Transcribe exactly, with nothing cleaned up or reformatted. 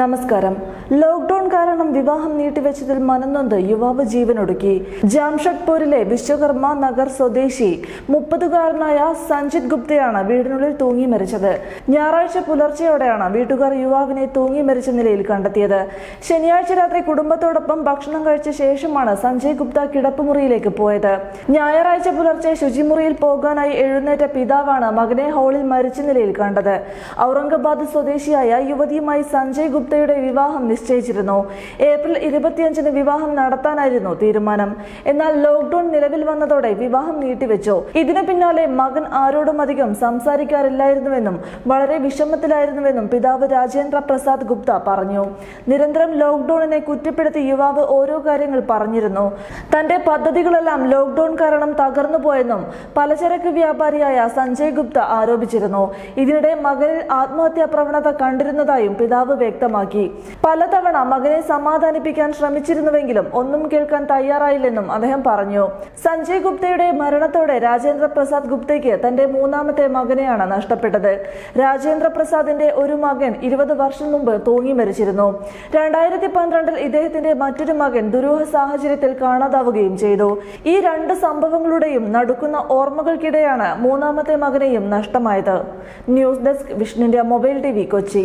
നമസ്കാരം. ലോക്ക്ഡൌൺ കാരണം വിവാഹം നീട്ടിവെച്ചതിൽ മനംനൊന്ത് യുവാവ് ജീവനൊടുക്കി. ജംഷഡ്പൂരിലെ വിശ്വകർമ്മ നഗർ സ്വദേശി മുപ്പതുകാരനായ സഞ്ജിത് ഗുപ്തയാണ് വീടിനുള്ളിൽ തൂങ്ങി മരിച്ചത്. ഞായറാഴ്ച പുലർച്ചെയോടെയാണ് വീട്ടുകാർ യുവാവിനെ തൂങ്ങി മരിച്ച നിലയിൽ കണ്ടെത്തിയത്. ശനിയാഴ്ച രാത്രി കുടുംബത്തോടൊപ്പം ഭക്ഷണം കഴിച്ച ശേഷമാണ് സഞ്ജയ് ഗുപ്ത കിടപ്പുമുറിയിലേക്ക് പോയത്. ഞായറാഴ്ച പുലർച്ചെ ശുചിമുറിയിൽ പോകാനായി എഴുന്നേറ്റ പിതാവാണ് മകനെ ഹോളിൽ മരിച്ച നിലയിൽ കണ്ടത്. ഔറംഗാബാദ് സ്വദേശിയായ യുവതിയുമായി സഞ്ജയ് ഗുപ്തയുടെ വിവാഹം നിശ്ചയിച്ചിരുന്നു. ഏപ്രിൽ ഇരുപത്തിയഞ്ചിന് വിവാഹം നടത്താനായിരുന്നു തീരുമാനം. എന്നാൽ ലോക്ക്ഡൌൺ നിലവിൽ വന്നതോടെ വിവാഹം നീട്ടിവെച്ചു. ഇതിനു പിന്നാലെ മകൻ ആരോടും അധികം സംസാരിക്കാറില്ലായിരുന്നുവെന്നും വളരെ വിഷമത്തിലായിരുന്നുവെന്നും പിതാവ് രാജേന്ദ്ര പ്രസാദ് ഗുപ്ത പറഞ്ഞു. നിരന്തരം ലോക്ക്ഡൌണിനെ കുറ്റപ്പെടുത്തി യുവാവ് ഓരോ കാര്യങ്ങൾ പറഞ്ഞിരുന്നു. തന്റെ പദ്ധതികളെല്ലാം ലോക്ക്ഡൌൺ കാരണം തകർന്നുപോയെന്നും പലചരക്ക് വ്യാപാരിയായ സഞ്ജയ് ഗുപ്ത ആരോപിച്ചിരുന്നു. ഇതിനിടെ മകനിൽ ആത്മഹത്യാ പ്രവണത കണ്ടിരുന്നതായും പിതാവ് വ്യക്തമാക്കി. പലതവണ മകനെ സമാധാനിപ്പിക്കാൻ ശ്രമിച്ചിരുന്നുവെങ്കിലും ഒന്നും കേൾക്കാൻ തയ്യാറായില്ലെന്നും അദ്ദേഹം പറഞ്ഞു. സഞ്ജയ് ഗുപ്തയുടെ മരണത്തോടെ രാജേന്ദ്ര പ്രസാദ് ഗുപ്തയ്ക്ക് തന്റെ മൂന്നാമത്തെ മകനെയാണ് നഷ്ടപ്പെട്ടത്. രാജേന്ദ്ര പ്രസാദിന്റെ ഒരു മകൻ ഇരുപത് വർഷം മുമ്പ് തൂങ്ങി മരിച്ചിരുന്നു. രണ്ടായിരത്തി പന്ത്രണ്ടിൽ ഇദ്ദേഹത്തിന്റെ മറ്റൊരു മകൻ ദുരൂഹ സാഹചര്യത്തിൽ കാണാതാവുകയും ചെയ്തു. ഈ രണ്ട് സംഭവങ്ങളുടെയും നടുക്കുന്ന ഓർമ്മകൾക്കിടെയാണ് മൂന്നാമത്തെ മകനെയും നഷ്ടമായത്. ന്യൂസ് ഡെസ്ക് വിഷ്ണുവിന്റെ മൊബൈൽ ടി വി കൊച്ചി.